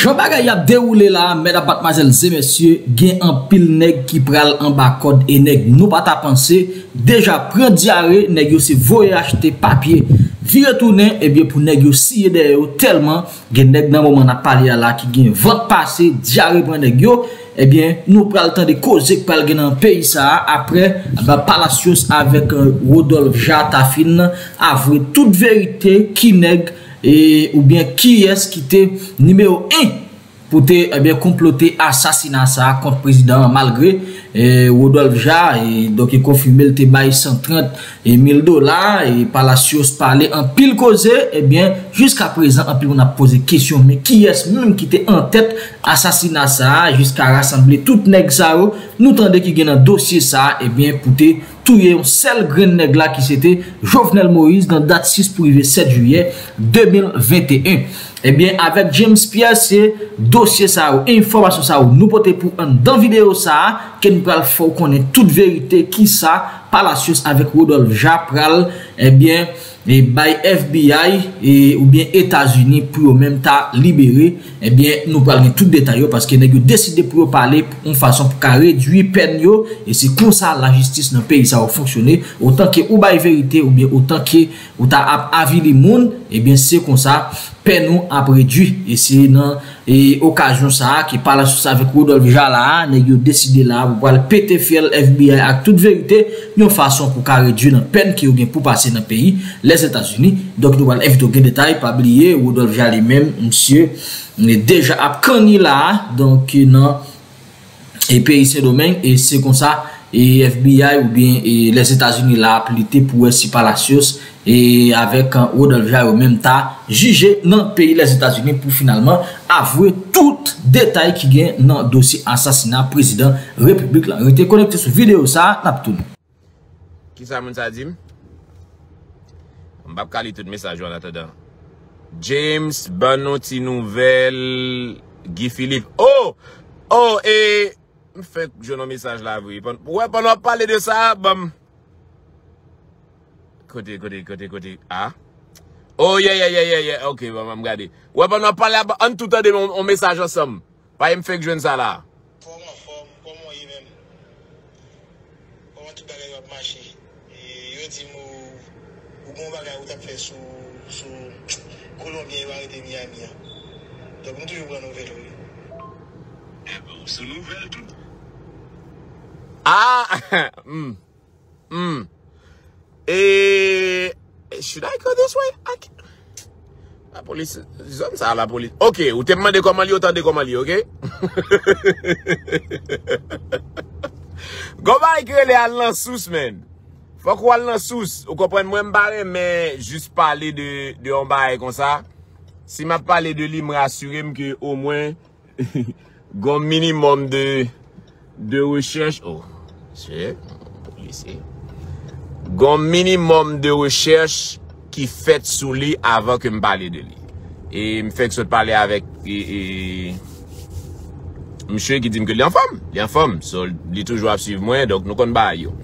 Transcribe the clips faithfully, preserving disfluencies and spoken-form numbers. Jean bagay a déroulé là, mesdames, mademoiselles et messieurs, gen en pile nèg qui pral en bas code et nèg nous pas ta penser, déjà prend diarrhée, nèg yo se voye acheter papier, vi retourner et bien pour nèg yo siye de yo tellement gen nèg nan moment n'a parlé là qui gen vente passé, diarrhée prend nèg yo. Eh bien, nous prenons le temps de causer que parler dans le pays ça après bah, Palacios avec euh, Rodolphe Japral avouer toute vérité qui nèg et ou bien qui est qui était numéro un pour te eh bien comploter assassinat ça contre le président malgré eh, Rodolphe Japral et donc il confirmé le bail cent trente mille dollars et Palacios parlait en pile causé eh bien jusqu'à présent en pile on a posé question mais qui est même qui était en tête assassinat ça jusqu'à rassembler tout nèg ça nous tendez qui gagne un dossier ça et eh bien pour te touyer un seul grain nèg là qui c'était Jovenel Moïse dans date six pour le sept juillet deux mille vingt et un. Eh bien, avec James Pierce, dossier ça, information ça, nous portons pour un dans vidéo ça, que nous faut qu'on ait toute vérité qui ça, Palacios avec Rodolphe Japral, eh bien, et by F B I et, ou bien États-Unis pour même ta libérer, eh bien, nous parlons tout détail parce que nous décidé pour parler en façon pour réduire peine yo, et c'est comme ça la justice dans le pays ça va fonctionner autant que ou by vérité ou bien autant que ou ta avis les monde, eh bien, c'est comme ça. Nous a réduit et c'est dans occasion ça qui parle sur ça avec Rodolphe Jala nèg yo décidé là pour péter fiel F B I avec toute vérité une façon pour réduire la peine qui gagne pour passer dans le pays les États-Unis donc nous allons éviter les détails pas oublier Rodolphe Jala même monsieur est déjà à Kani là donc non et pays c'est domaine et c'est comme ça et F B I ou bien et les États-Unis l'a appliqué pour si Palacios et avec un Rodolphe Japral même ta jugé dans le pays les États-Unis pour finalement avouer tout détail qui gagne dans le dossier assassinat président République là. Restez connecté sur vidéo ça n'a tout. Qui ça mon ça dit? On va caler tout message en attendant. James Banoti nouvelle Guy Philippe. Oh oh et fait je un message là oui. Ouais, pendant parler de ça, bam. Côté côté côté côté. Ah. Oh yeah yeah yeah yeah yeah. OK, bon, on va regarder. Ouais, pendant parler en tout temps de mon message ensemble. Pas me fait que je ça là. Comment forme comment il même. Comment tout bagage va marcher. Et yo dit nous ou bon bagage ou t'a fait sous sous Colombien va arrêter Miami. Donc on toujours prendre vélo. Sous nouvelle tout. Ah, hmm, hmm. Et should I go this way? I can... La police, zone ça la police. Ok, ou te demandez comment li, autant de comment li, ok? Go back que les allant sous men. Faut qu'on allant sous. Vous comprenez moi m'barrer mais juste parler de de on bail comme ça. Si m'a parlé de lui me rassurer que au moins gon minimum de de recherche oh c'est policier gon minimum de recherche qui fait sous lui avant que me parler de lui et me fait que je parler avec et, et, monsieur qui dit que il est en forme il est en forme so, il toujours à suivre moi donc nous connais pas yo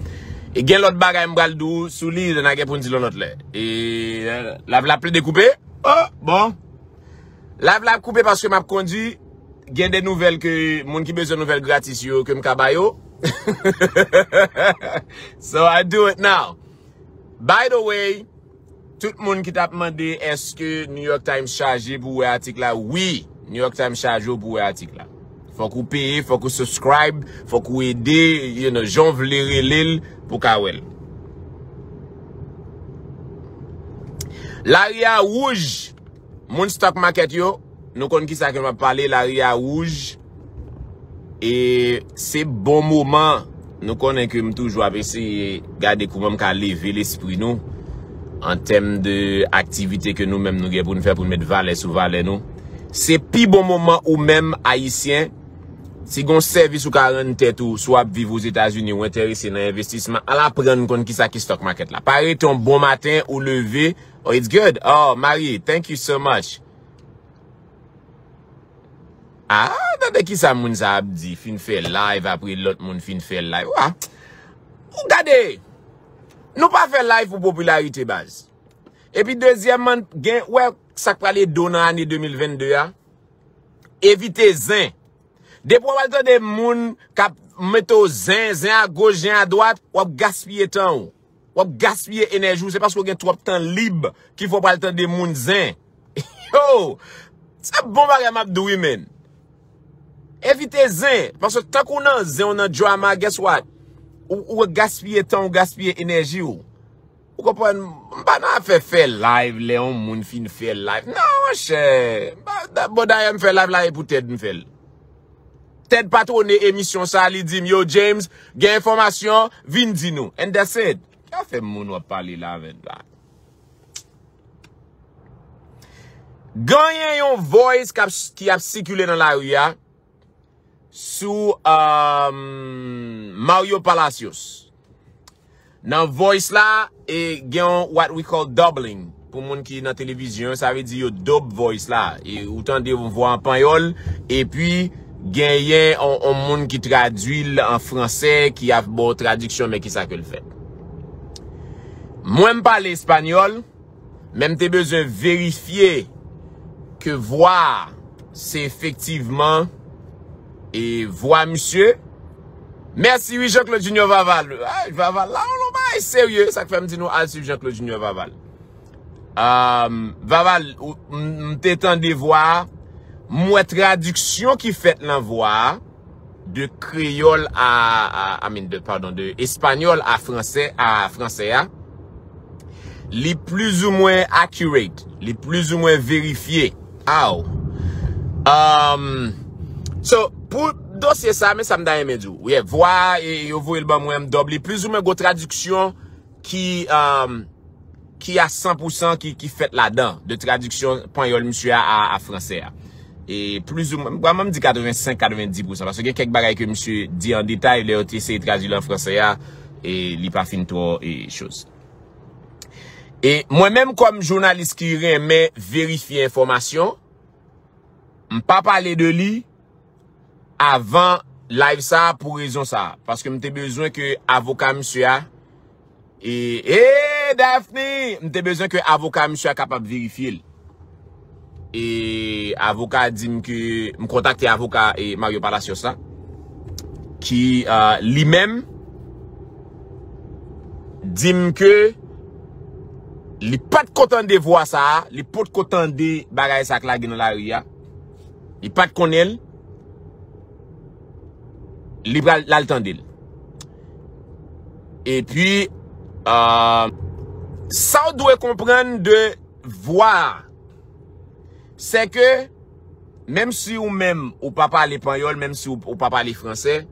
et gain l'autre bagage me bral dou sous lui n'a qu'à pour dire l'autre là et la la plaie découpée oh bon la la couper parce que m'a conduit il y a des nouvelles que moun qui besoin nouvelles gratis yo que m'kabayo. So I do it now. By the way, tout le monde qui t'a demandé est-ce que New York Times chargé pour l'article là? Oui, New York Times chargé pour l'article là. Faut qu'on paye, faut qu'on subscribe, faut qu'on aide, you know, jonvler l'île pour kawel. L'aria rouge, mon stock market yo. Nous connaissons qui ça que m'a parlé la ria rouge et c'est bon moment nous connaissons que toujours avec essayer garder comment me lever l'esprit nous en termes de activité que nous même nous gagne pour nous faire pour mettre valet sous valet nous c'est pi bon moment ou même haïtien si gon service ou quarante tête ou soit vivre aux États-Unis ou intéressé dans investissement à la prendre connaissons qui ça qui stock market là paraît ton bon matin ou lever oh it's good oh Marie thank you so much. Ah, attendez qui ça moun ça a dit, fin fait live après l'autre moun fin fait live. Ouah. Regardez. Nous pas fait live pour popularité base. Et puis deuxièmement, gain ouais ça parler don dans année deux mille vingt-deux a. évitez zin. Des fois, vous avez des gens qui mettent zin, zin à gauche, zin à droite, ou gaspiller temps. Ou gaspiller énergie. C'est parce que vous avez trop de temps libre qu'il faut pas le temps des gens zin. Yo! C'est bon, bagay m'abdoui, men. Évitez zin. Parce que tant qu'on a zin, on a drama, guess what? Ou gaspiller temps, ou gaspiller énergie. Vous comprenez? Bah, non, fait faire live, Léon, moun fin fait live. Non, cher. Bah, bon, d'ailleurs, me fait live là, et pour Ted me fait. Ted patronne émission ça, li dit, yo, James, gain information, vin di nous. And that's it. Qu'a fait moun ou parler là avec là? Gagné yon voice qui a circulé dans la rue, sous, euh, Mario Palacios. Dans voice là et gen what we call doubling pour moun ki dans télévision, ça veut dire double voice là et autant de voix en panyol et puis genyen on, on moun qui traduit en français qui a bon traduction mais qui ça que le fait. Moi me parle espagnol, même t'es besoin vérifier que voix c'est effectivement et voix monsieur. Merci, oui, Jean-Claude Junior Vaval. Ah, Vaval, là, on va être sérieux. Ça fait me dire, nous, à suivre Jean-Claude Junior Vaval. Euh, Vaval, m't'étendez voir, moi, traduction qui fait l'envoi de créole à, à, à, de, pardon, de espagnol à français, à français, hein, les plus ou moins accurate, les plus ou moins vérifiés. Ah, euh, so, pour, dossier ça mais ça me donne mes doux. Oui, voix et vous voyez le bon moi me double plus ou moins go traduction qui euh, qui a cent pour cent qui qui fait là-dedans de traduction panyol monsieur à, à français. Et plus ou moins moi me dit quatre-vingt-cinq quatre-vingt-dix pour cent parce que quelques bagages que monsieur dit en détail les autres c'est traduit en français et il pas fin trop et choses. Et moi-même comme journaliste qui aime vérifier information, on pas parler de lui avant live ça pour raison ça parce que m'te besoin que avocat monsieur a et eh Daphné m'te besoin que avocat monsieur a capable vérifier et avocat dit que me contacter avocat et Mario Palacios ça qui euh, lui-même dit que il pas de content de voir ça il pas de content de bagaille ça qui la dans la rue il pas de connaître Libral l'altendil. Et puis, euh, ça on doit comprendre de voir, c'est que, même si ou même, ou pas parler espagnol, même si ou, ou pas parler français,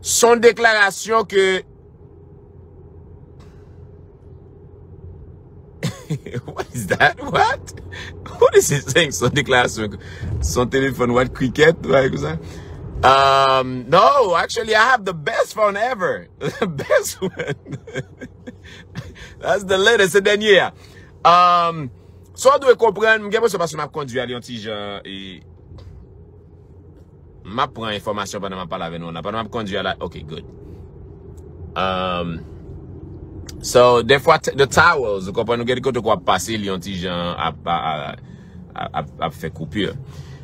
son déclaration que, what is that? What? What is he saying? Son déclaration, son téléphone, what? Cricket? What? What? Um, no, actually, I have the best phone ever. The best one. That's the latest. And then, yeah. Um, so, I do comprendre. Je pense que je conduis à Lyon-Tijan et je prends information pendant que je parle avec nous. Je conduis à la... OK, good. Um, so, des fois, the towels, vous comprenez, quelque chose qu'on passe, Lyon-Tijan a, a, a, a, a fait coupure.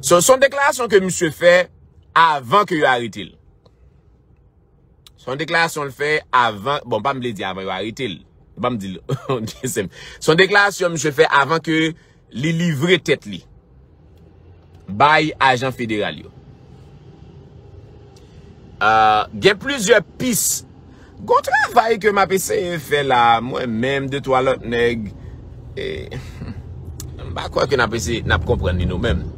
So, son déclaration que monsieur fait, avant que vous arrêtez. Son déclaration le fait avant, bon, pas me le dire avant que vous arrêtez. Pas me dire, son déclaration, monsieur fait avant que les livrer tête li. By agent fédéral. Euh, il y a plusieurs pistes. Gon travail que ma P C fait là, moi-même, de toi l'autre nègre. Et, bah, quoi que ma P C n'a pas compris nous-mêmes.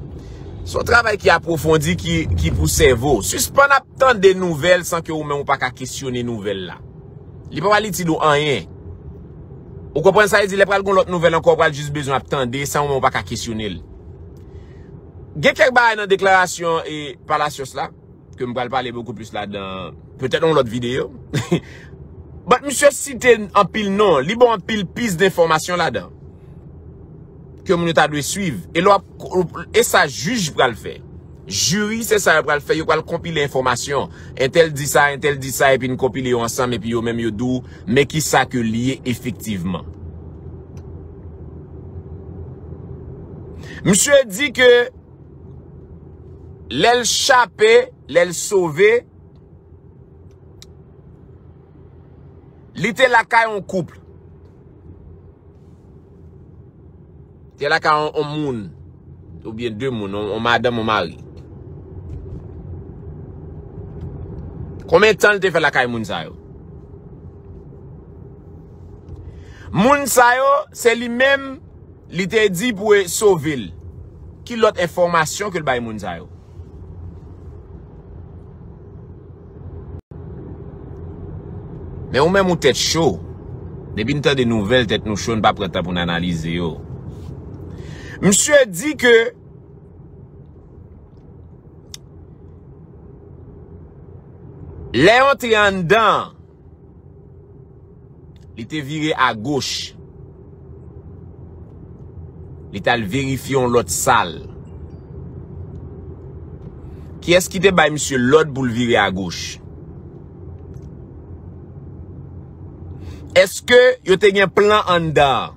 Son travail qui approfondi, qui, qui pousse cerveau. Suspend à tant des nouvelles sans que vous même pas qu'à questionner nouvelles là. Il peut pas aller dire rien. Vous comprenez ça? Il dit, il prend l'autre nouvelle encore, il a juste besoin d'attendre sans ou même pas qu'à questionner. Il y a quelques barres dans la déclaration et Palacios là, que je vais parler beaucoup plus là dans, peut-être dans l'autre vidéo. Mais monsieur cite en pile non, il y a en pile piste d'information là-dedans. Que mon état doit suivre et là et ça juge pour le faire jury c'est ça pour le faire il va compiler l'information un tel dit ça un tel dit ça et puis nous compiler ensemble et puis yo même yo dou mais qui ça que lié effectivement monsieur dit que L'elle chapé, l'elle sauvé. L'été la caille en couple. T'es la caille en moun. Ou bien deux moun, on madame ou mari. Combien de temps t'es fait la caille moun sa yo? Moun sa yo, c'est lui-même, l'été dit pour sauver. Qui l'autre information que le bail moun sa yo? Mais ou même ou tête chaud. Depuis une temps de nouvelles, tête nous chaud, pas prêt pour analyser yo. Monsieur dit que Léon Triandan, il était viré à gauche. Il était vérifié en l'autre salle. Qui est-ce qui te bail monsieur l'autre pour le virer à gauche? Est-ce que yo te gen plan en dedans?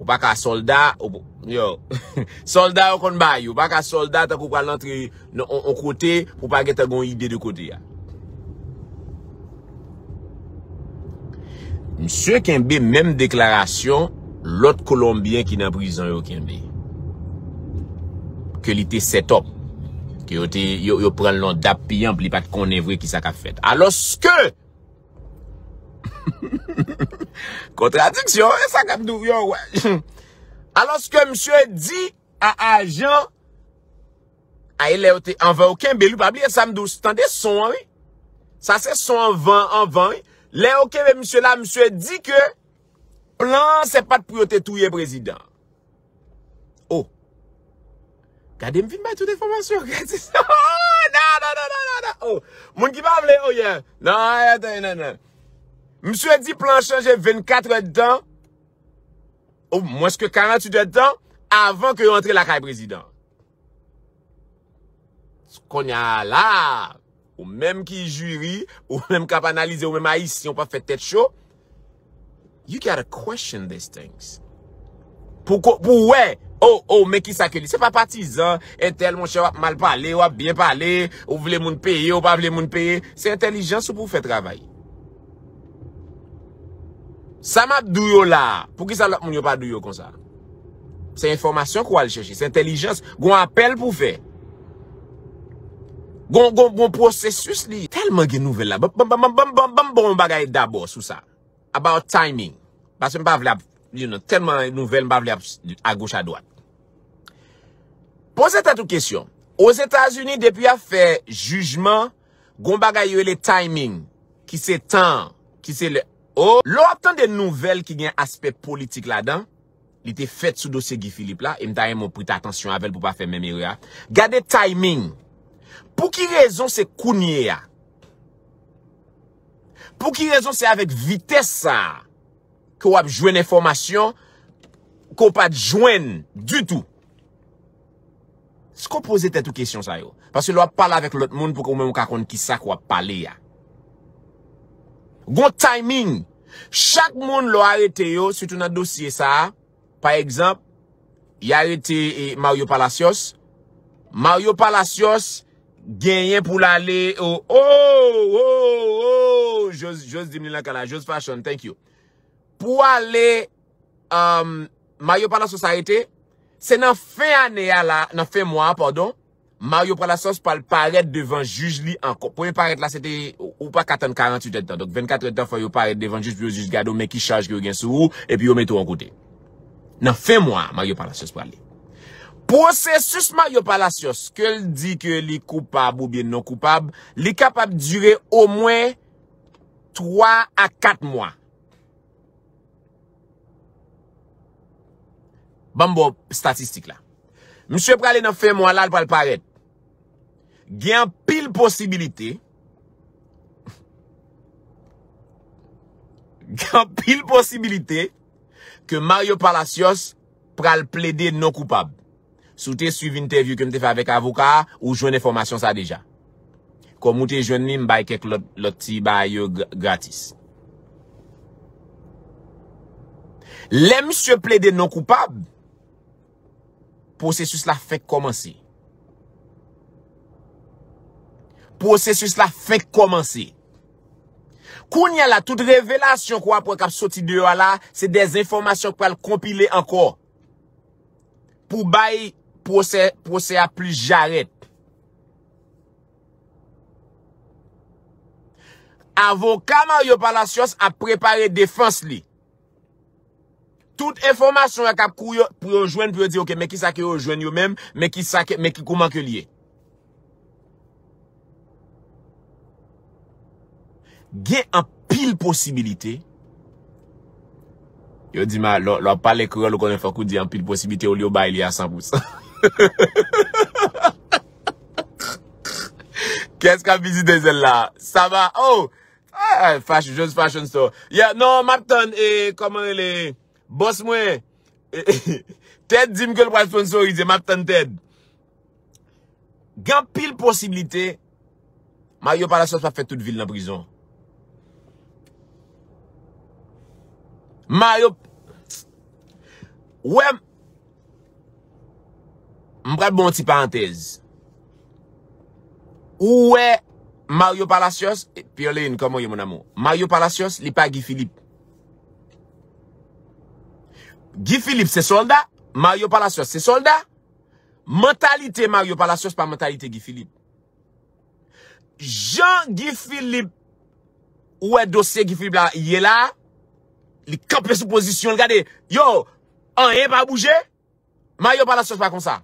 Ou pas ka soldat, yo. Soldat ou kon bay, ou pas ka soldat tant qu'on pral entrer on côté pour pas gen une idée de côté ya. Monsieur Kembe même déclaration l'autre Colombien qui dans prison yo Kembe. Que l'ité set up. Que yo te yo, yo pran l'on dap piyan pli pas connait vrai qui ça ka fait. Alors que contradiction, ça cap dou yo. Alors que monsieur dit à agent a il est envers aucun belu pas oublier ça me tendez son oui. Ça c'est son en vent en vent. Les OK monsieur là monsieur dit que plan c'est pas de priorité touyer président. Oh. Gardez me vite mettre toute information. Oh, non non non non non. Oh, mon qui va vle oh yeah. Non non non. Monsieur dit plan changer vingt-quatre heures de temps, ou moins que quarante-huit heures de temps, avant que vous rentrez la caille président. Ce qu'on y a là, ou même qui jury, ou même qui a analysé, ou même haïtien, on pas fait tête chaud, you gotta question these things. Pourquoi, pour ouais, oh, oh, mais qui s'accueille? C'est pas partisan, et tel, mon cher, mal parler, ou bien parler, ou voulez moun payer, ou pas voulez moun payer. C'est intelligence pour faire travail. Ça m'a douyo là. Pour qui ça l'autre moun yo pas douyo comme ça? C'est information qu'on va chercher. C'est intelligence. Gon appel pour faire. Gon, gon, gon processus li. Tellement de nouvelles là. Bam, bam, bam, bam, bam, bam, bon bagay d'abord sous ça. About timing. Parce que m'pa vle, you know, tellement de nouvelles m'pa vle à gauche à droite. Posez ta toute question. Aux États-Unis, depuis a fait jugement, gon bagay yo le timing. Qui c'est temps. Qui c'est le. Oh, l'autant de nouvelles qui gagnent aspect politique là-dedans, il était fait sous dossier Guy Philippe là, et m'ta yon prit attention avec pour pas faire même erreur. Gardez timing. Pour qui raison c'est kounye? Pour qui raison c'est avec vitesse ça, qu'on a joué une information, qu'on pas joindre du tout. Ce qu'on posait tête ou question ça yo. Parce que l'on parle avec l'autre monde pour qu'on même qu'on qui ça qu'on a parlé ya. Gon timing. Chaque monde l'a arrêté yo, surtout dans le dossier ça. Par exemple, il a arrêté Mario Palacios. Mario Palacios, gagne pour l'aller au, oh, oh, oh, j'ose, j'ose dire la cala, j'ose fashion, thank you. Pour aller, um, Mario Palacios arrêté, c'est dans fin année là, dans fin mois, pardon. Mario Palacios parle paraître devant juge li encore. Pour paraître là, c'était, ou pas qu'attendre quarante-huit heures de temps. Donc, vingt-quatre heures de temps, faut paraître devant juge, puis le juge gado, mais qui charge, qui gagne sous, et puis, on met tout en côté. Non, fin mois, Mario Palacios parle. Processus Mario Palacios, que dit que les coupables ou bien non coupables, les capables de durer au moins trois à quatre mois. Bambo, statistique là. Monsieur Pralé n'a fait moi là, il va le paraître. Il y a pile possibilité. Il y a pile possibilité que Mario Palacios pral plaider non coupable. Sous tes suivi interview que m'te fait avec avocat ou joindre information ça déjà. Comme t'es joindre ni m'baye quelques l'autre ti baye gratis. Les monsieur plaider non coupable. processus la fait commencer. Processus la fait commencer. Kounya la toute révélation qu'on après cap sorti de là, c'est des informations qu'on va compiler encore. Pour bail procès procès à plus j'arrête. Avocat Mario Palacios a préparé défense li. Toute information a cap courir pour joindre pour dire OK mais qui ça que rejoindre yo même mais qui ça mais qui comment que lié. Gen en pile possibilité. Yo di ma lò lò parle kran lò konn fò kou di en pile possibilité au lieu bail li à cent pour cent. Qu'est-ce qu'a visité celle-là? Ça va. Oh, ah, fashion, just fashion store. Yeah, non, Martin et comment il est? Boss moi. Ted dit que le pas sponsorisé Martin Ted. Gan pile possibilité. Mario Palacios va faire toute ville en prison. Mario, ouais, m'prête bon petit parenthèse. Ouais, Mario Palacios, et puis on comment y'a mon amour. Mario Palacios, il pas Guy Philippe. Guy Philippe, c'est soldat. Mario Palacios, c'est soldat. Mentalité Mario Palacios, pas mentalité Guy Philippe. Jean-Guy Philippe, ouais, dossier Guy Philippe là, il est là. Il campe sous position, regardez, yo, en est pas bougé, Mario Palacios pas comme ça.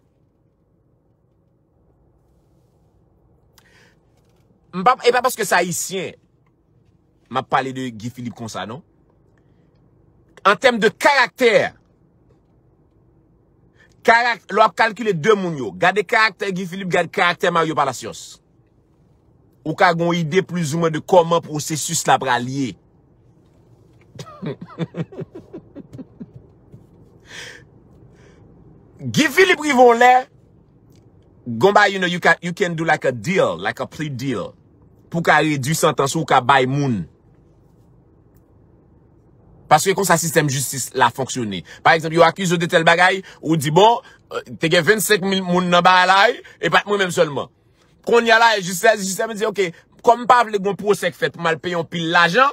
Et pas parce que c'est haïtien, m'a parlé de Guy Philippe comme ça, non? En termes de caractère, caractère, l'on a calculé deux mounio. Gardez caractère Guy Philippe, gardez caractère Mario Palacios. Ou qu'a une idée plus ou moins de comment processus la bralier. Guy Philippe Rivon là, Gomba, you know, you can, you can do like a deal, like a plea deal. Pour qu'à réduire sentence ou qu'à bail moun. Parce que quand ça système justice la fonctionne. Par exemple, you accuse de tel bagay, ou dit bon, t'es que vingt-cinq mille moun nan ba la, et pas moi même seulement. Quand y a là, juste, juste me dit, ok, comme pas le bon procès fait mal payer un pile l'argent,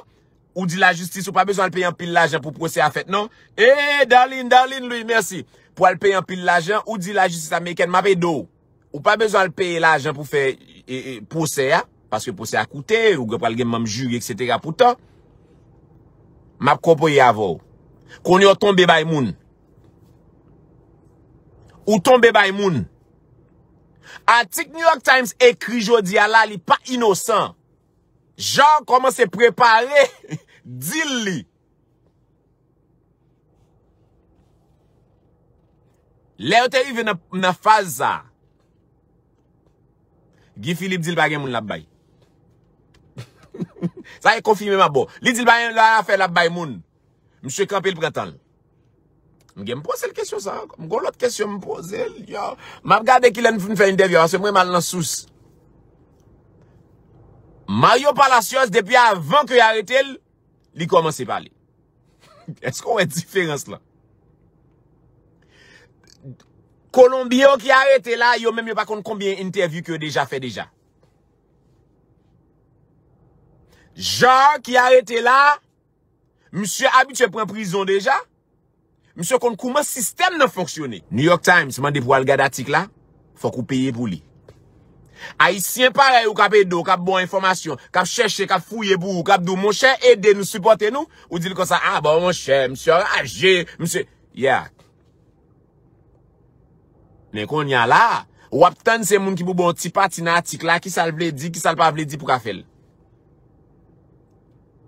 ou dit la justice ou pas besoin de payer un pile l'argent pour procès à fait, non? Eh, darling, darling, lui, merci. Pour aller payer un pile l'argent, ou dit la justice américaine m'a payé d'eau. Ou pas besoin de payer l'argent pour faire et, et, procès, parce que procès a coûté, ou pas le même jury, et cetera. Pourtant, m'a proposé avant. Qu'on y a tombé by moun. Ou tombé by moun. Article New York Times écrit jodi à la, li pas innocent. Jean commence à préparer, dis-lui. Là, on arrive dans la phase. Guy Philippe dit le bagay moun la bay. Ça est confirmé ma bon. Li dit le bagay la fait la bay moun. Monsieur Campbell prentan. M'gè me pose la question ça. M'gon l'autre question me pose yo. M'a regardé qu'il a fait une interview parce que moi mal dans sous. Mario Palacios depuis avant que arrêté l, il commence à parler. Est-ce qu'on a une différence là? Colombien qui arrêté là, yo même yo pas compte combien interview que déjà fait déjà. Jean qui arrêté là, monsieur habitué prend prison déjà. Monsieur compte comment système n'a fonctionné. New York Times m'a pour al garder article là, faut qu'on paye pour lui. Haïtien pareil ou cap d'eau, cap bon information, cap chercher, cap fouiller pour, cap dou mon cher aider nous supporter nous ou dire comme ça ah bon mon cher, monsieur âgé, monsieur yeah. Mais qu'on y a là, ou aptan c'est moun ki pou bon ti patina article là qui ça le vle di, qui ça le pas vle di pour ka fèl.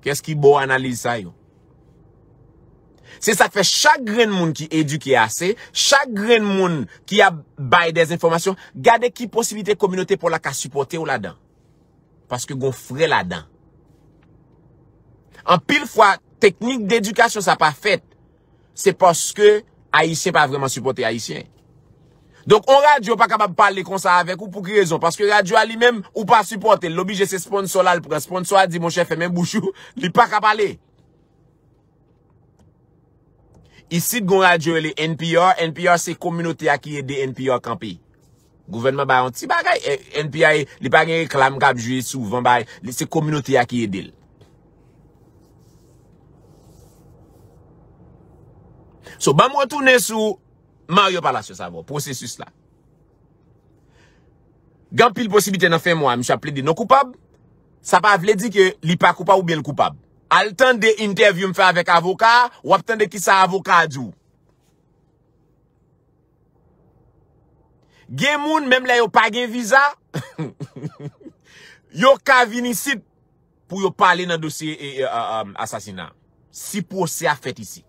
Qu'est-ce qui bon analyse ça yo? C'est ça que fait chaque grain de monde qui éduqué assez, chaque grain de monde qui a bail des informations, gardez qui possibilité communauté pour la ka supporter ou là-dedans. Parce que gon frère là-dedans. En pile fois technique d'éducation ça pas fait. C'est parce que haïtien pas vraiment supporter haïtien. Donc on radio pas capable parler comme ça avec ou pour quelle raison? Parce que radio a lui-même ou pas supporter, l'obligé c'est sponsor là, le sponsor a dit mon chef fait même bouchou, il pas capable parler. Ici, gon radio les N P R. N P R, c'est communauté à qui aide N P R campé. Gouvernement, bah, un petit bagay. N P R, li pa gen réclame k'ap joué souvent, bah, c'est communauté à qui aide. So, bah, moi, tourne sous Mario Palacios, ça va, processus là. Gan pile possibilité d'en faire moi, m'chap plaider non coupable. Ça pas vle dire que li pas coupable ou bien le coupable. Al temps de interview m'fait avec avocat, ou attend de qui ça avocat dou. Gen moun même là yo pas gen visa, yo ka vini ici pour yo parler dans dossier euh, euh, assassinat. Si procès a fait ici.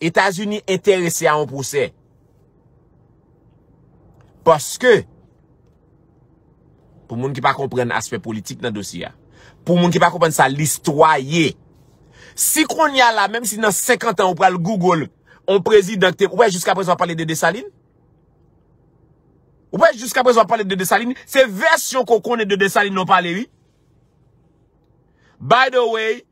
États-Unis intéressé à un procès. Parce que pour moun qui pas comprendre aspect politique dans dossier. Pour moun qui pas comprendre ça l'histoire. Si qu'on y a là même si dans cinquante ans on prend le Google, on président ouais jusqu'à présent on parler de Dessalines. Ouais jusqu'à présent on parler de Dessalines, c'est version qu'on connaît de Dessalines on parler oui. By the way,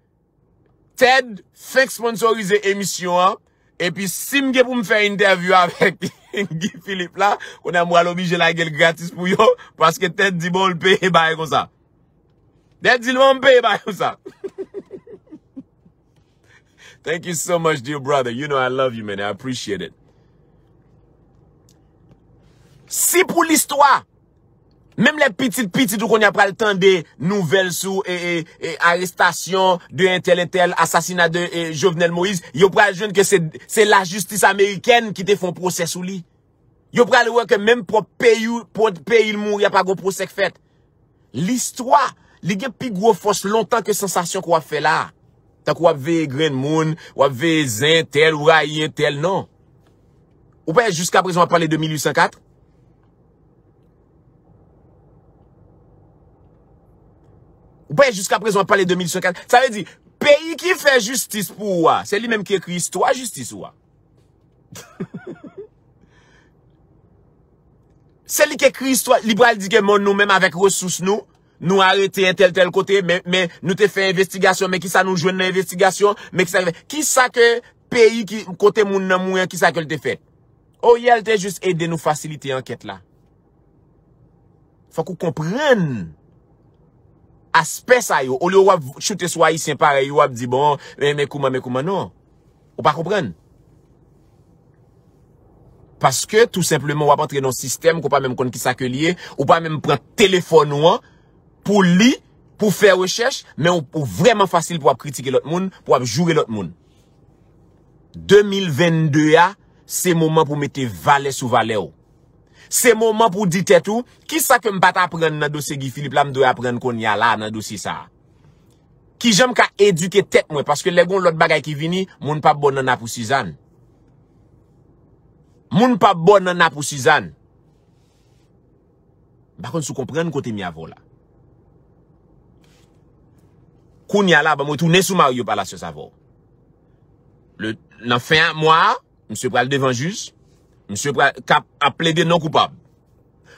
Ted fait sponsoriser émission et puis si m'gè pour me faire interview avec Guy Philippe là, on a moi l'obligé la gueule gratis pour yo parce que Ted dit bon le paye bah comme ça. Ted dit bon paye bah comme ça. Thank you so much dear brother. You know I love you man. I appreciate it. Si pour l'histoire même les petites petites où qu'on a pas le temps des nouvelles sous et, et, et arrestation de un tel et tel assassinat de et, Jovenel Moïse, yo pral jeune que c'est c'est la justice américaine qui te font procès sous lui. Yo pral voir que même pour pays pour pays il mouri y a pas gros procès fait. L'histoire, li gen pi gros force longtemps que sensation qu'on a fait là. Tant qu'on a veillé grain moun, ou a veillé zin tel ou rayen tel non. Ou pas jusqu'à présent on parler de mille huit cent quatre. Ou pas jusqu'à présent, on parle de mille huit cent quatre. Ça veut dire, pays qui fait justice pour moi, c'est lui-même qui écrit histoire, justice ou. C'est lui qui écrit histoire. Libral dit que nous-mêmes, avec ressources, nous, nous arrêter un tel, tel côté, mais, mais, nous te fait investigation, mais qui ça nous joue dans l'investigation, mais qui ça, qui ça que pays qui, côté moun nan moun, qui ça que le te fait? Oh, y'a, elle te juste aider nous faciliter l'enquête là. Faut qu'on comprenne. Aspect ça yo, au lieu ou chuter sur haïtien pareil, ou a dit bon, mais mais comment mais comment non. Ou pas comprendre. Parce que tout simplement ou va entrer dans un système qu'on pas même connait qui ça que lié, ou pas même prendre téléphone ou pour li pour faire recherche, mais ou pour vraiment facile pour critiquer l'autre monde, pour jouer l'autre monde. deux mille vingt-deux a, c'est moment pour mettre valet sous valet. C'est moment pour dire tout. Qui ça que m'bat apprendre dans dossier Guy Philippe là m'doit apprendre qu'on y a là dans dossier ça. Qui j'aime qu'à éduquer tête moi parce que les gon l'autre bagay qui vini, moun pas bon nan a pour Suzanne. Moun pas bon nan a pour Suzanne. Par contre, sou comprendre côté mi avon là. Qu'on y a là ba moi tourner sous Mario Palacios avon. Le nan fin mois, monsieur pral devant juge. Monsieur a plaidé non coupable.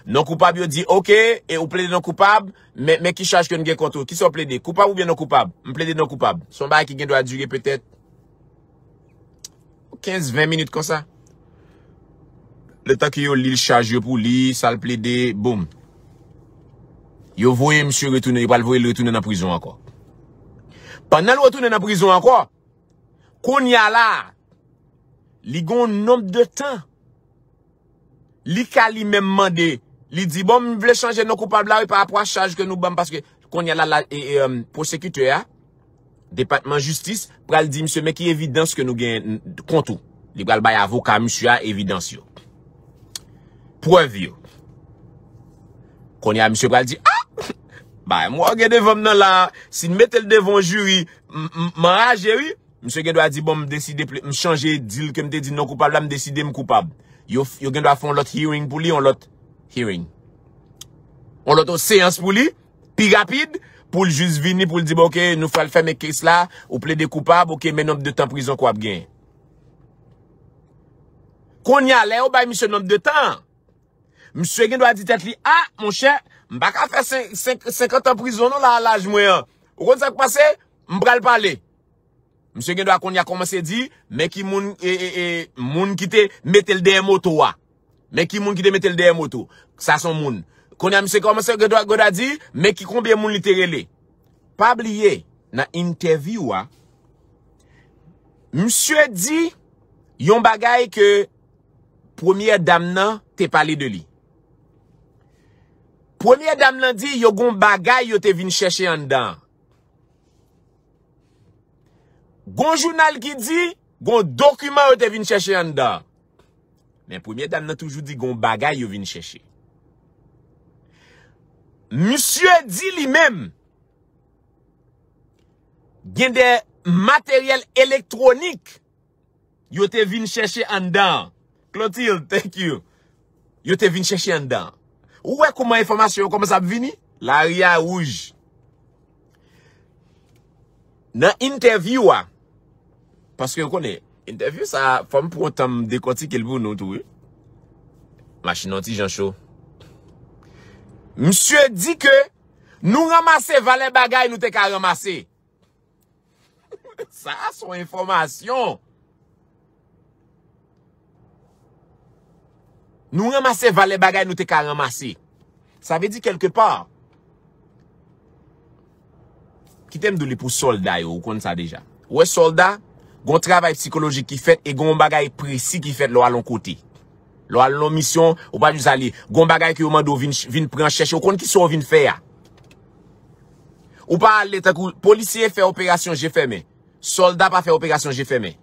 Non coupable, il dit, ok, et ou plaidé non coupable, mais, mais qui charge que nous gagne contre? Qui sont plaidés? Coupable ou bien non coupable? On plaidé non coupable. Son bail qui gagne doit durer peut-être quinze, vingt minutes comme ça. Le temps que yo li charge pour lui, ça le plaidé, boum. Yo voyez monsieur retourner, il va le voyer le retourner dans prison encore. Pendant le retourner dans prison encore, qu'on y a là, li gon nombre de temps. Li ka li même mandé, li dit bon me veut changer non coupable là par rapport à charge que nous bam parce que qu'on y a là euh, procureur département justice pral dit monsieur mais qui évidence que nous gagne contre li pral bay avocat monsieur a évidence yo preuve yo qu'on y a monsieur pral dit ah bah moi gagne devant nan là si mettez le devant jury m'enrager oui monsieur gagne doit dit bon me décider me changer deal que me dit non coupable là me décider me coupable. Yo, yo gen doit faire un lot hearing pour lui, un lot hearing. On lot séance pour lui, plus rapide, pour le juge venir, pour le dire, ok, nous faut le faire mes cases là, ou plaider coupable, ok, mais nombre de temps prison qu'on a gagné. Qu'on y a là, on bail monsieur nombre de temps. Monsieur gen doit dire tête li, ah, mon cher, m'ba ka faire cinquante ans prison, non, là, l'âge moyen. Ou qu'on s'est passé, m'bral parler. Monsieur Gendoua Konya commence à dire, mais qui moun, eh, eh, eh, moun qui te mette le derrière moto, mais qui moun qui te mette le derrière moto, ça son moun. Konya monsieur commence à dire, mais qui combien moun littérelé. Pas oublier, dans l'interview, monsieur dit, yon bagay que première dame nan te parlé de lui. Première dame nan dit, yon gon bagay yo te vin chercher en dedans. Gon journal qui dit, gon document yo te vin chercher en dedans. Mais première dame nan toujours dit, gon bagay yo vin chercher. Monsieur dit lui-même, gen de matériel électronique yo te vin chercher en dedans. Clotilde, thank you. Yo te vin chercher en dedans. Ou est comment information commence à venir? La ria rouge. Dans interview, parce que vous connaissez, interview ça, femme pour autant décortiquer pour nous tout. Machine anti Jean Chaud. Monsieur dit que nous ramasser valet bagay nous te ka ramasser. Ça a son information. Nous ramasser valet bagay nous te ka ramasser. Ça veut dire quelque part. Qui t'aime de les pour soldats, ou qu'on ça déjà. Ouais, soldats, gon travail psychologique qui fait et gon bagay précis qui fait l'eau à l'on côté. L'eau à l'on mission, ou pas nous aller. Gon bagay qui ou mando vin, vin prendre chercher, ou qu'on qui sont vin faire. Ou pas aller, policier fait opération, j'ai fermé. Soldat pas fait opération, j'ai fermé.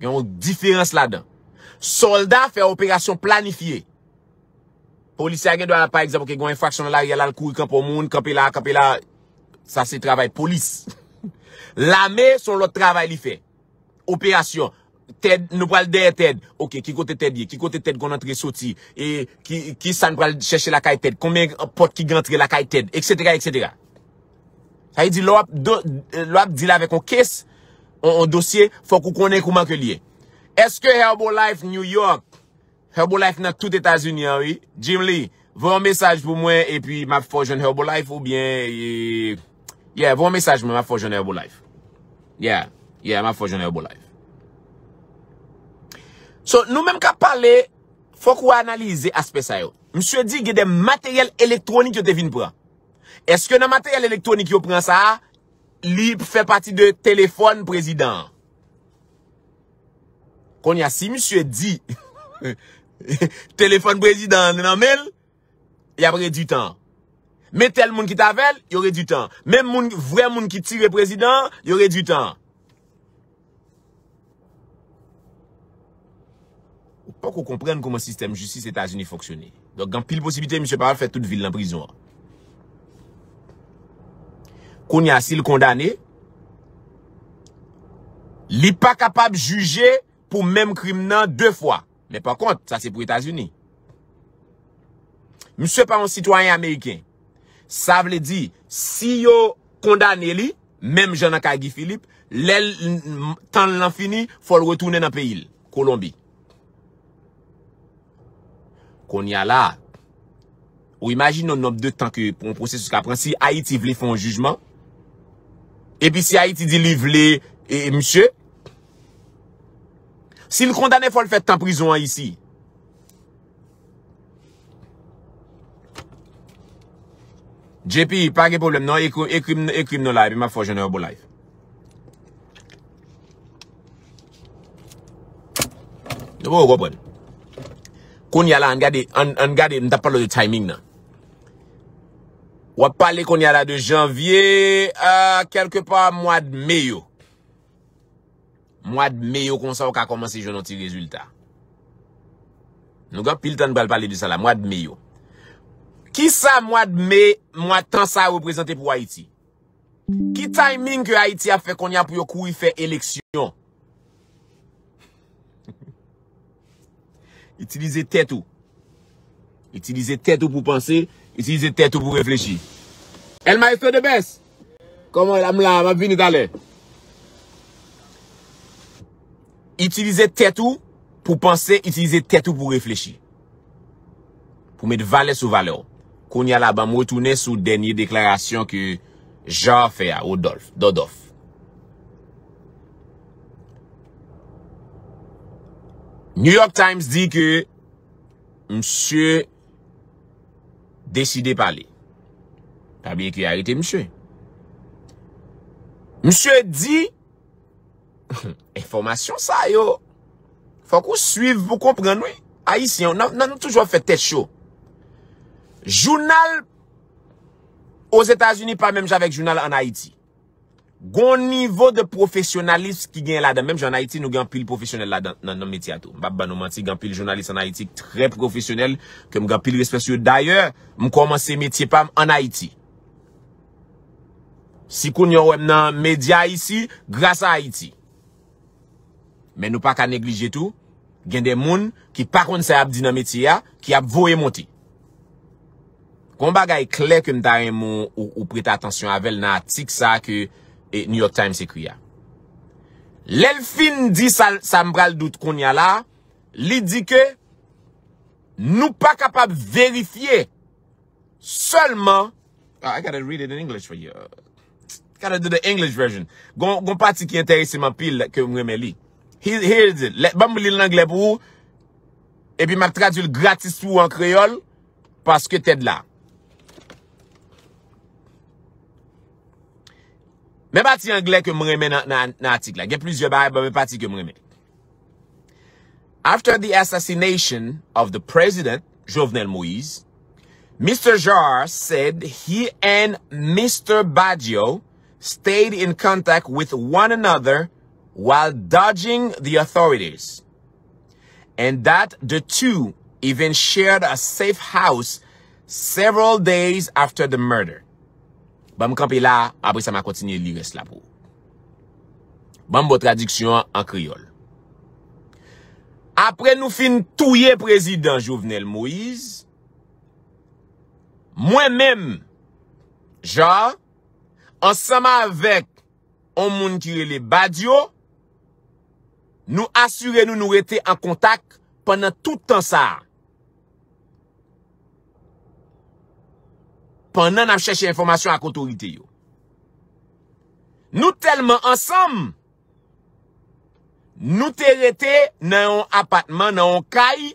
Il y a une différence là-dedans. Soldat fait opération planifiée. Policier, par exemple, qui a une infraction là, il y a le coup, il campe au monde, campe là, campe là. Ça, c'est travail police. L'armée, son l'autre travail, il fait. Opération. Tête, nous pral derrière tête. Ok, qui côté tête, qui côté tête, qu'on entre sorti. Et qui, qui ça nous pral chercher la caille tête. Combien de portes qui rentrent la caille tête, et cetera, et cetera. Ça veut dire, l'op, l'op dit là avec un caisse, un dossier, faut qu'on connaisse comment que lié. Est-ce que Herbalife New York, Herbalife dans tout États-Unis, oui? Jim Lee, vous un message pour moi, et puis ma forge Herbalife ou bien, et... Yeah, bon message, mais ma forge en Herbalife. Yeah, yeah, ma forge en Herbalife. So, nous-mêmes qu'à parler, faut qu'on analyse aspect ça. Monsieur dit qu'il y a des matériels électroniques qui te viennent prendre. Est-ce que dans le matériel électronique qui prend ça, lui fait partie de téléphone président? Qu'on y a si monsieur dit, téléphone président, non, mais, il y a pris du temps. Mais tel monde qui t'avèl, il y aurait du temps. Même monde, vrai monde qui tire président, il y aurait du temps. Ou pas qu'on comprenne comment le système justice États-Unis fonctionne. Donc, en pile possibilité, monsieur Parral fait toute ville en prison. Qu'on y a s'il condamné, il n'est pas capable de juger pour même criminel deux fois. Mais par contre, ça c'est pour États-Unis. Monsieur pas un citoyen américain. Ça veut dire, si yo condamné li, même Jean-Claude Guy Philippe, l'el, tant l'en fini, faut le retourner dans le pays, Colombie. Qu'on y a là, ou imagine, on a deux temps que, pour un processus qu'a pris, si Haïti vle font un jugement, et puis si Haïti dit li vle, et monsieur, si le condamné faut le faire en prison ici. J P, pas de problème, non, écris nos lives, ma forge en Herbalife. Vous comprenez? Quand y a là, on garde, on garde, on parle de timing, non? On parle qu'on y a là de janvier, à quelque part, mois de mai. Mois de mai, comme ça, on a commencé, je n'ai pas de résultat. Nous avons pile temps de parler de ça là, mois de mai. Qui ça, mois de mai, mois de temps, ça représente pour Haïti? Qui timing que Haïti a fait qu'on y a pour courir faire élection? Utilisez tête ou. Utilisez tête ou pour penser, utilisez tête ou pour réfléchir. Elle m'a fait de baisse. Comment elle m'a venu d'aller? Utilisez tête ou pour penser, utilisez tête ou pour réfléchir. Pour mettre valeur sur valeur. Qu'on y a là-bas, me retourner sur dernière déclaration que Jean fait à Rodolphe, Rodolphe. New York Times dit que monsieur décidé parler. Pas bien qu'il a arrêté monsieur. Monsieur dit, information ça yo. Faut qu'on suive pour comprendre, oui. Haïtien, on a toujours fait tête chaud. Journal aux États-Unis, pas même avec journal en Haïti. Gon niveau de professionnalisme qui gagne là-dedans. Même j'en Haïti, nous gagne pile professionnel là-dedans, dans nos métiers à tout. Babba, nous menti, gagne pile journaliste en Haïti très professionnel, que me gagne pile respect sur. D'ailleurs, me commencer métier pam en Haïti. Si qu'on y a un média ici, grâce à Haïti. Mais nous pas qu'à négliger tout. Gagne des moun qui pas contre ça abdi dans métier a, qui a voyé monter. Kon bagay clair que m'ta rien mon ou, ou prête attention avec nan article ça que et New York Times écrit là. L'elfin dit ça, ça me bral doute qu'on y a là. Li dit que nous pas capable vérifier seulement. Oh, I gotta read it in English for you. Gotta do the English version. Gon gon parti qui intéresse ma pile que me remet li. Here's it. Let bam li l'anglais pour vous. Et puis m'a traduit gratis pour vous en créole parce que t'es de là. Mais parti anglais que me remet dans l'article là. Il y a plusieurs barres, mais parti que me remet. After the assassination of the president, Jovenel Moïse, Mister Jar said he and Mister Baggio stayed in contact with one another while dodging the authorities, and that the two even shared a safe house several days after the murder. Bam camper là, après ça m'a continué lire reste là pour. Bam votre traduction en créole. Après nous fin touyer président Jovenel Moïse, moi-même Jean ensemble avec on moun qui les Badio, nous assurer nous nous étions en contact pendant tout temps ça. Pendant qu'on cherche information à l'autorité. Nous tellement ensemble, nous t'étions dans un appartement, dans un caille,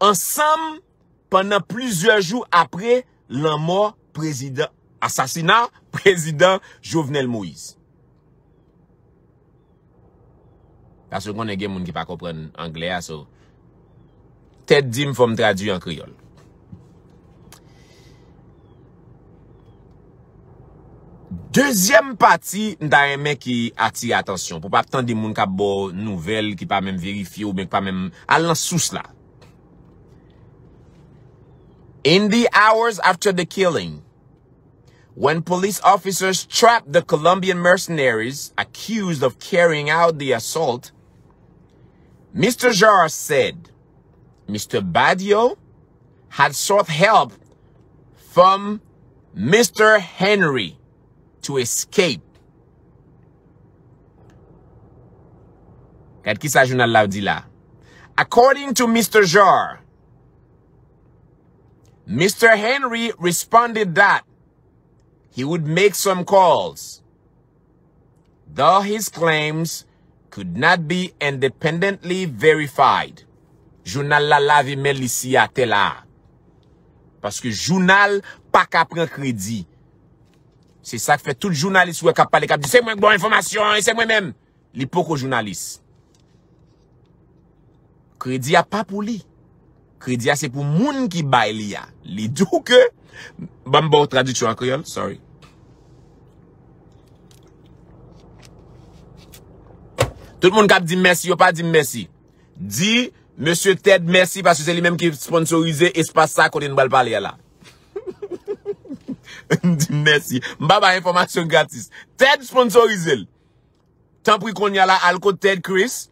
ensemble pendant plusieurs jours après la mort président, assassinat président Jovenel Moïse. Parce que on a des gens qui ne comprennent pas l'anglais, donc tête dim faut me traduire en créole. Deuxième partie, d'un mec qui attire attention. Pour pas attendre des gens qui ont des nouvelles, qui pas même vérifier ou bien pas même aller sous cela. In the hours after the killing, when police officers trapped the Colombian mercenaries accused of carrying out the assault, Mister Jar said Mister Badio had sought help from Mister Henry to escape. According to Mister Jar, Mister Henry responded that he would make some calls, though his claims could not be independently verified. Journal la lavi melicia tela. Parce que journal pas qu'à prendre crédit. C'est ça que fait tout journaliste ou capable de dire c'est moi qui bon information et c'est moi-même. L'hypoco journaliste. Crédit a pas pour lui. Crédit a c'est pour moun qui bail li a. Li dou que bambo traduction en créole, sorry. Tout le monde qui dit merci, yo pas dit merci. Dit monsieur Ted merci parce que c'est lui même qui sponsorisé espace ça qu'on va parler là. Merci. Mbaba information gratis. Ted sponsorisé. Tant pis qu'on y a là, alco Ted Chris.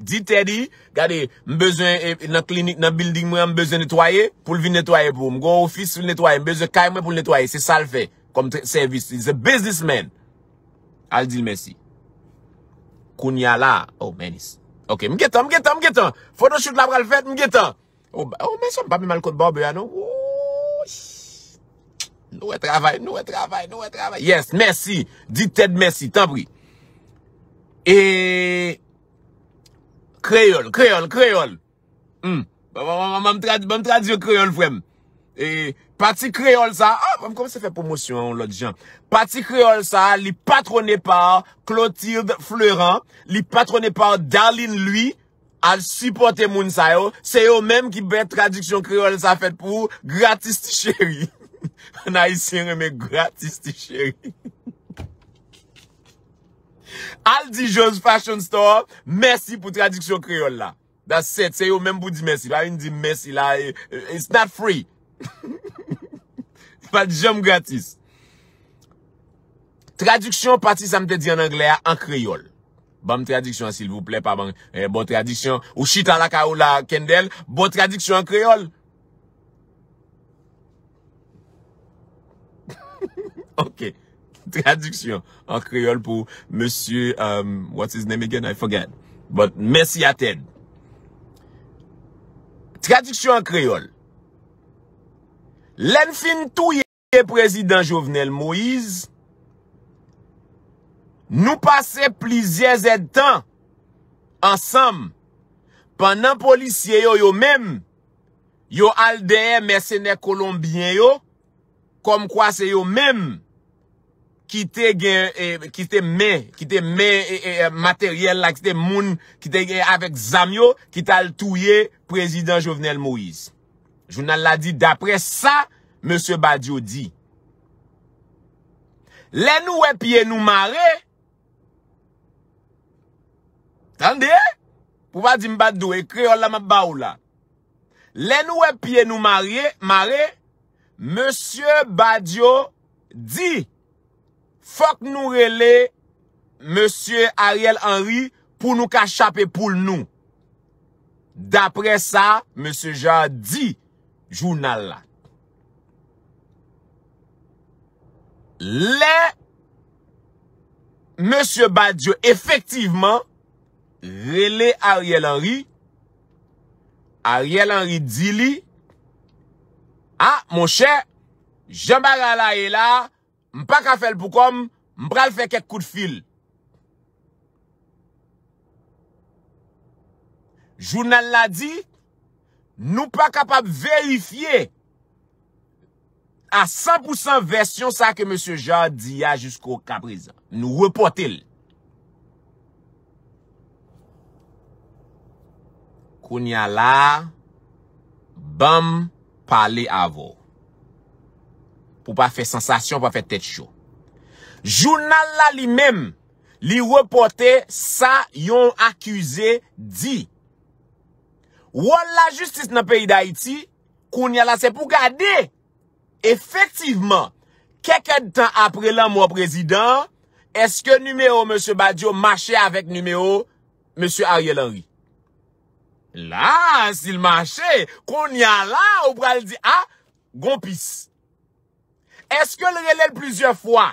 Dit Teddy, regardez, m'besoin, dans la clinique, dans le building, m'besoin nettoyer, pour le nettoyer pour moi. M'gon office, pour le nettoyer, m'besoin caille pour le nettoyer. C'est ça le fait, comme service. He's a businessman. Al dit merci. Qu'on y a là, oh menis. Ok, m'getan, m'getan, m'getan. Photoshoot la pral fait, m'getan. Oh, oh, mais ça m'pas mal côte barbe, non? Oh, nous et travail, nous et travail, nous et travail. Yes, merci. Dit Ted merci, tant pis. Et créole, créole, créole. Hmm. Mam traduire créole, frère. Et parti créole ça, ah, comment ça fait promotion l'autre gens. Parti créole ça, il patronné par Clotilde Fleurant, il patronné par Darlene lui, à supporter moun sa yo, c'est eux même qui fait traduction créole ça fait pour gratis ti chéri. En haïtien mais gratis ti chéri. Aldi Jones Fashion Store, merci pour traduction créole là. That's it, c'est eux même pour dire merci, pas une dire merci là, it's not free. Pas de jambes gratis. Traduction partie ça me te dit en anglais en créole. Bonne traduction s'il vous plaît, pas bon eh, bonne traduction ou chita la kaoula Kendel, bonne traduction en créole. OK. Traduction en créole pour monsieur um, what's his name again? I forget. But merci à Ted. Traduction en créole. L'enfin touye président Jovenel Moïse, nous passons plusieurs temps ensemble, pendant policiers yo yo même, yo aldéen mercenaires colombiens yo, comme quoi c'est yo même, qui te gen, eh, qui te met, qui te met eh, eh, matériel là, qui te moun, qui te gen avec Zamio, qui t'a touye président Jovenel Moïse. Journal l'a dit, d'après ça, monsieur Badiou dit. Les nous et pieds nous marrer. Tendez? Pour pas dire m'badou, et créole la m'baou là. Les nous et pieds nous marrer, marrer, monsieur Badiou dit, faut que nous relais, monsieur Ariel Henry, pour nous cachaper pour nous. D'après ça, monsieur Jean dit, journal là. Les monsieur Badiou effectivement relé Ariel Henry. Ariel Henry dit lui, ah mon cher, Jean Barala est là, m'pas qu'à faire pour comme, m'pral faire quelques coups de fil. Journal l'a dit, nous pas capable vérifier à cent pour cent version ça que monsieur Jean dit a jusqu'au cas présent. Nous reporter. Kounya la, bam, parler avant. Pour pas faire sensation, pour pas faire tête chaud. Journal là lui-même, lui reporter ça yon accusé dit. Ou la justice dans le pays d'Haïti, kounya la c'est pour garder. Effectivement, quelques temps après la mort président, est-ce que numéro monsieur Badiou marchait avec numéro monsieur Ariel Henry? Là, s'il marchait, kounya la, ou pral dit, ah, gompis. Est-ce que le relève plusieurs fois?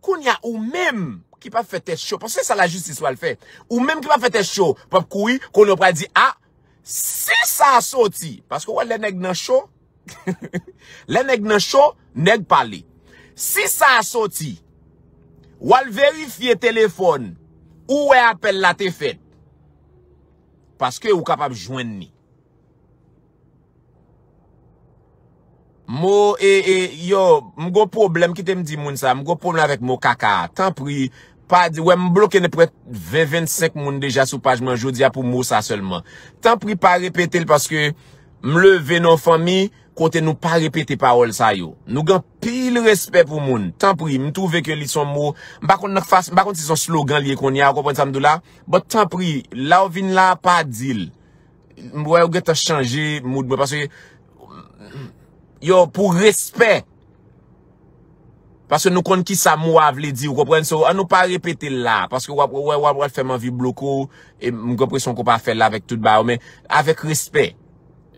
Kounya ou même, qui pas fait tête chaud, parce que c'est ça la justice va le faire, ou même qui pas fait tête chaud, pas courir, qu'on n'a pas dit, ah, si ça a sorti, parce que ouais, les nègres nan chaud, les nègres nan chaud, nègres parler. Si ça a sorti, ou al vérifier téléphone, ou ouais appel la te fait, parce que ou capable joindre ni. Mo, eh, eh, yo, m'go problème qui te m'di moun sa, m'go problème avec mo kaka, tant pris, pas de, ouais, m'bloqué ne près vingt vingt-cinq moun déjà sous page man jodia pour mot ça seulement. Tant pris pas répéter parce que m'levé nos familles, côté nous pas répéter parole ça yo. Nous gan pile respect pour moun. Tant pris, m'trouve que li son mot, m'ba kon nak face, m'ba kon si son slogan lié qu'on y a, comprendre ça m'doula. Bon, tant pris, là ou vin là, pas deal. M'ouais ou geta changer mood, parce que, yo, pour respect. Parce que nous connaissons qui ça m'a voulu dire, vous comprenez, ça, on nous pas répéter là. Parce que, ouais, ouais, ouais, fait ma vie bloco, et nous comprenons qu'on pas faire là avec tout bas, mais avec respect.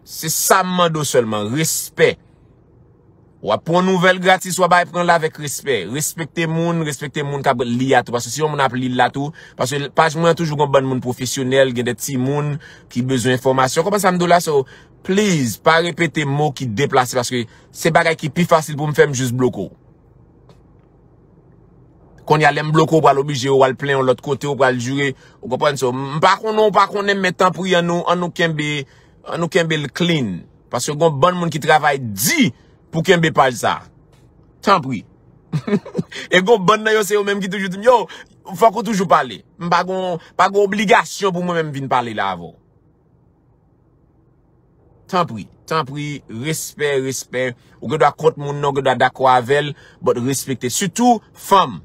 C'est ça, mando seulement, respect. Ou pour nouvelle gratis, ou à prendre là avec respect. Respectez moun, respectez moun qui a lié à tout. Parce que si on m'a appelé là tout, parce que, pas moi, toujours un bon moun professionnel, il y a des petits moun qui besoin d'informations. Comment ça me dit là, ça? Please, pas répéter mots qui déplacent parce que c'est bagay qui est plus facile pour me faire juste bloquer. qu'on y a les bloquer pour l'obliger ou à le plein l'autre côté ou pour le jurer. Vous comprenez ça? Par contre, on par contre met temps pour y nous en nous kembe en nous kembe le clean parce que gon bon monde qui travaille dit pour kembe pas ça. Tant pis. Et gon bon nan yo c'est eux même qui toujours dit yo faut qu'on toujours parler. M'pa gon pas gon obligation pour moi même venir parler là avant. Tant pis. Tant pis, respect, respect. Ou que doit compte mon nom, que doit d'accord avec elle, mais respecter. Surtout, femme.